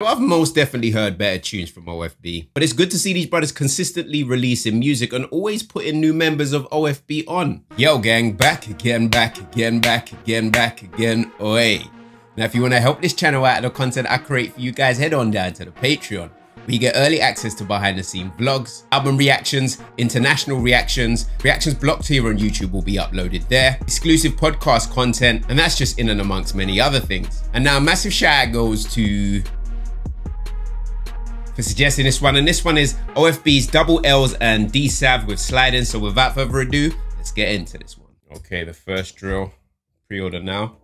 I've most definitely heard better tunes from OFB, but it's good to see these brothers consistently releasing music and always putting new members of OFB on. Yo gang, back again, back again, back again, back again, oi. Now if you want to help this channel out and the content I create for you guys, head on down to the Patreon. We get early access to behind the scene vlogs, album reactions, international reactions blocked here on YouTube will be uploaded there, exclusive podcast content, and that's just in and amongst many other things. And now a massive shout out goes to for suggesting this one, and this one is OFB's Double Lz and Dsavv with Sliding. So without further ado, let's get into this one. Okay, the first drill, pre-order now.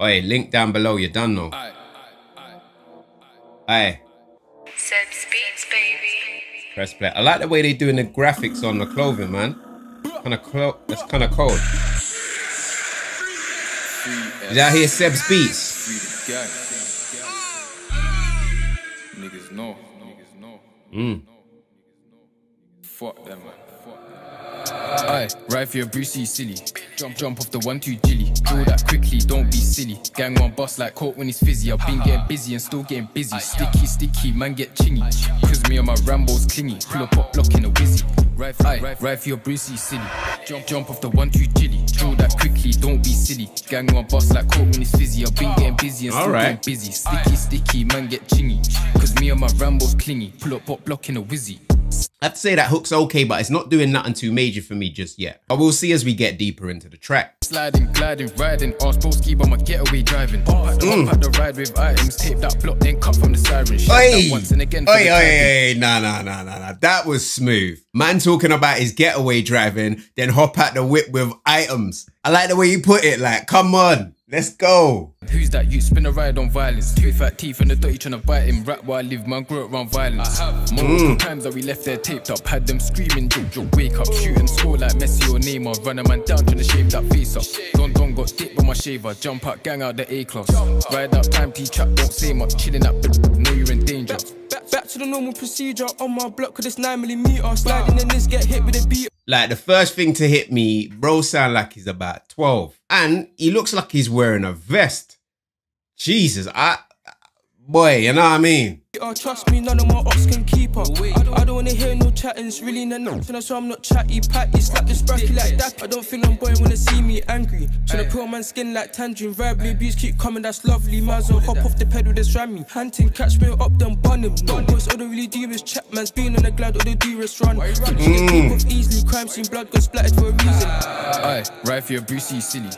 Oi, link down below, you're done though. Aye. Sebz beats, baby. Press play. I like the way they're doing the graphics on the clothing, man. That's kind of cold. Did y'all hear Sebz beats? Niggas know. Fuck them, man. Aye, ride for your Brucey, silly. Jump off the 1-2 jilly. Do that quickly, don't be silly. Gang one bust like Court when he's fizzy. I've been getting busy and still getting busy. Sticky, man get chingy. Cause me and my Rambo's clingy. Pull up pop block in a whizzy. Ride for your Brucey, silly. Jump off the 1-2 jilly. Do that quickly, don't be silly. Gang one bust like Court when he's fizzy. I've been getting busy and still getting busy. Sticky, man get chingy. Cause me and my Rambo's clingy. Pull up pop block in a whizzy. I have to say that hook's okay, but it's not doing nothing too major for me just yet. I will see as we get deeper into the track. Sliding, gliding, riding, arse broski, but my getaway driving. Up at the ride with items, tape that block, then cut from the siren. Oi, once and again. Oi, nah. That was smooth. Man talking about his getaway driving, then hop at the whip with items. I like the way you put it, like, come on. Let's go. Who's that you spin a ride on violence? Two fat teeth and the dirty trying to bite him. Rap where I live, man, grew up around violence. Multiple times that we left there taped up. Had them screaming, joke, wake up. Shoot and score like Messi or Neymar. Run a man down trying to shave that face up. Don got dipped with my shaver. Jump out, gang out the A-class. Ride up, time T-trap, don't say much. Chilling up, know you're in danger. Back to the normal procedure. On my block, cause it's 9mm. Sliding in this, get hit with a beat. Like the first thing to hit me, bro sound like he's about 12. And he looks like he's wearing a vest. Jesus, boy, you know what I mean? Trust me, none of my ops can keep her. I don't wanna hear no chattings, really no. So I'm not chatty patty, slap this bracky like that. I don't think I'm boy wanna see me angry. Tryna put on my skin like tangerine. Ride blue beats keep coming, that's lovely. Mazel hop off the pedal, that's ram me. Hunting, catch me up, then bun him. No boys, all they really do is chat, man's being on the glad, all they do is run. Easily, crime scene, blood got splattered for a reason. Aye, right for your Brucey, silly.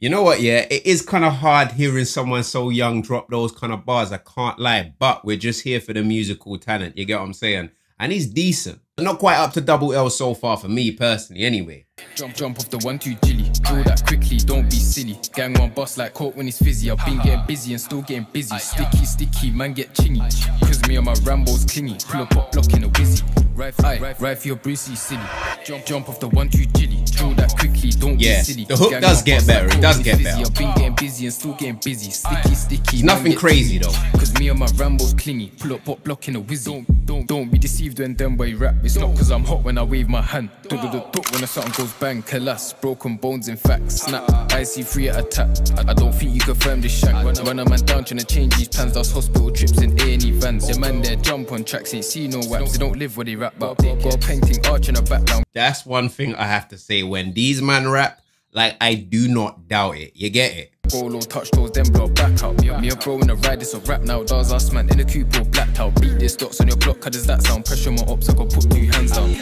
You know what, yeah, it is kind of hard hearing someone so young drop those kind of bars, I can't lie, but we're just here for the musical talent, you get what I'm saying? And he's decent. Not quite up to Double Lz so far for me personally anyway. Jump off the 1-2 jilly. Do that quickly, don't be silly. Gang one bust like Court when he's fizzy. I've been getting busy and still getting busy. Sticky, man get chingy. Cause me and my Rambo's clingy. Pull up pop block in a whizzy. Ride for your Brucey, silly. Jump off the 1-2 jilly. Do that quickly, don't be silly. The hook does get better, it does get better. I've been getting busy and still getting busy. Sticky. Nothing crazy though. Cause me and my Rambo's clingy. Pull up pop block in a whizzy. Don't be deceived when them boy rap. It's not cause I'm hot when I wave my hand. Do when the something goes bang. Alas, broken bones in fact. Snap, I see free at attack. I don't think you confirm this shank. Run a man down trying to change these plans. That's hospital trips in A&E vans. Your man there jump on tracks, ain't see no waps. They don't live where they rap about. Got a painting arch in a background. That's one thing I have to say. When these man rap, like I do not doubt it. You get it? Bolo touch those, then blow back out. Me a bro in a ride, it's a rap now. Does us man in a coupe or blacked out. Beat this dots on your block, how does that sound? Pressure my ops, I got put two hands down.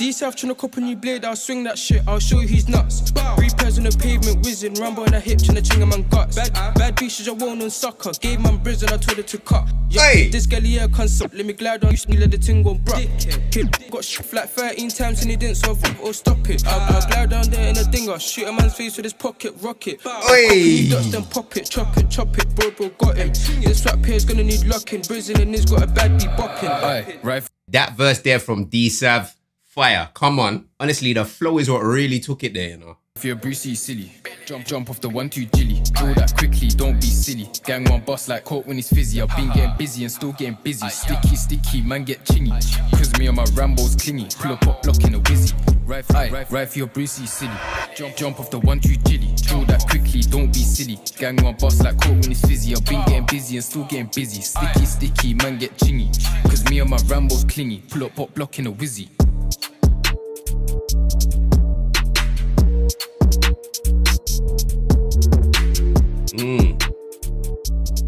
Dsavv tryna cop a new blade, I'll swing that shit, I'll show you who's nuts. Three pairs on the pavement, whizzing, Rambo on the hip, tryna ching him and guts. Bad bitch is a well-known sucker, gave man brison, I told her to cut. Hey. This girl here concept, let me glide on, you still let the ting go bruh. Kid got shit like 13 times and he didn't, so I rip or stop it. I'll glide down there in a dinger, shoot a man's face with his pocket rocket. Oi! Dust and pop it, chop it, bro got him. This rap here's gonna need locking, Brazil and he's got a baddie bopping. Right. That verse there from Dsavv, fire, come on. Honestly, the flow is what really took it there, you know. If you're Brucey, silly, jump off the 1-2 jilly. All that quickly, don't be silly. Gang one boss like caught when he's fizzy. I've been getting busy and still getting busy. Sticky, man get chinny. Cause me and my Rambo's clingy. Pull up pop block in a whizzy. Right for your Brucey, silly. Jump off the 1-2 jilly. All that quickly, don't be silly. Gang one boss like caught when he's fizzy. I've been getting busy and still getting busy. Sticky, man get chingy. Cause me and my Rambo's clingy. Pull up pop block in a whizzy.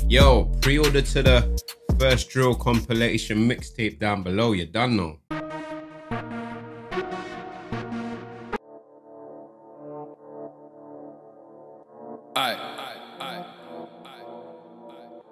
Yo, pre-order to the First Drill compilation mixtape down below, you done know.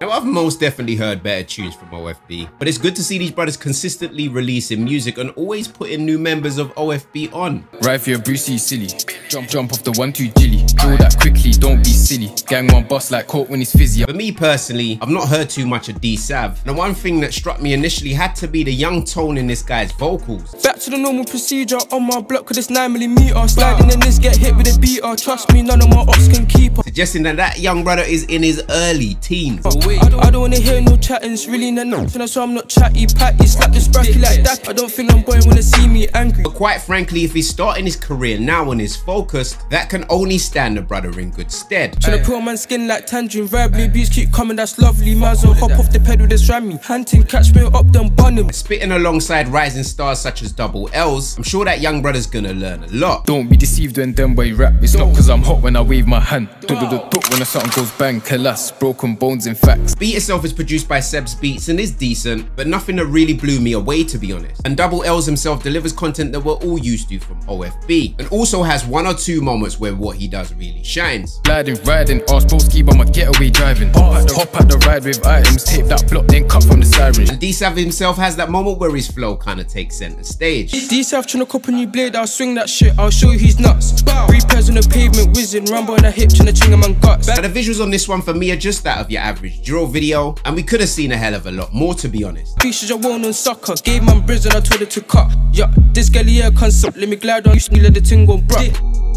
Now I've most definitely heard better tunes from OFB, but it's good to see these brothers consistently releasing music and always putting new members of OFB on. Right for your Brucey, silly. Jump off the 1-2 jilly. Do that quickly, don't be silly. Gang one boss like caught when he's fizzy. For me personally, I've not heard too much of Dsavv. Now one thing that struck me initially had to be the young tone in this guy's vocals. Back to the normal procedure, on my block with this 9mm. Sliding in this, get hit with a beater. Trust me, none of my ops can keep her. Suggesting that that young brother is in his early teens. I don't wanna hear no chattings, really no. So I'm not chatty patty, slap this bracky like that. I don't think I'm boy wanna see me angry. But quite frankly, if he's starting his career now and is focused, that can only stand the brother in good stead. Tryna put on my skin like tangerine, vibe me, beats keep coming, that's lovely. Mazel, hop off the pedal, that's rammy. Hunting, catch me up, then bun him. Spitting alongside rising stars such as Double Lz, I'm sure that young brother's gonna learn a lot. Don't be deceived when them boy rap, it's not cause I'm hot when I wave my hand. When the something goes bang, collapse, broken bones in fact. Beat Itself is produced by Sebz Beats and is decent, but nothing that really blew me away to be honest. And Double Lz himself delivers content that we're all used to from OFB, and also has one or two moments where what he does really shines. Gliding, riding, arse broski by my getaway driving. Hop at the ride with items, tape that block, then cut from the siren. And Dsavv himself has that moment where his flow kinda takes center stage. Dsavv tryna cop a new blade, I'll swing that shit, I'll show you he's nuts. Bow. 3 pairs on the pavement, whizzing, rumble on the hip, tryna ching him and guts. Now the visuals on this one for me are just that of your average drill video, and we could have seen a hell of a lot more to be honest. Features a well-known sucker, gave man prison, I told her to cut. Yeah, this girl here can't stop, let me glide on, you still let the thing go, bruh.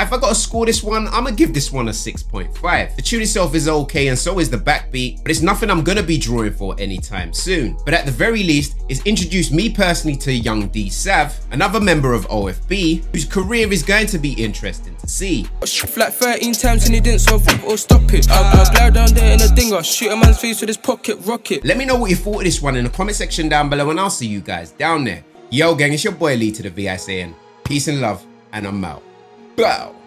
If I gotta score this one, I'ma give this one a 6.5. The tune itself is okay and so is the backbeat, but it's nothing I'm gonna be drawing for anytime soon. But at the very least, it's introduced me personally to young Dsavv, another member of OFB, whose career is going to be interesting to see. I shot like 13 times and he didn't solve it or stop it. I'll glide down there in a dinger, shoot a man's face with his pocket rocket. Let me know what you thought of this one in the comment section down below and I'll see you guys down there. Yo gang, it's your boy LeeToTheVI saying peace and love and I'm out. Bow.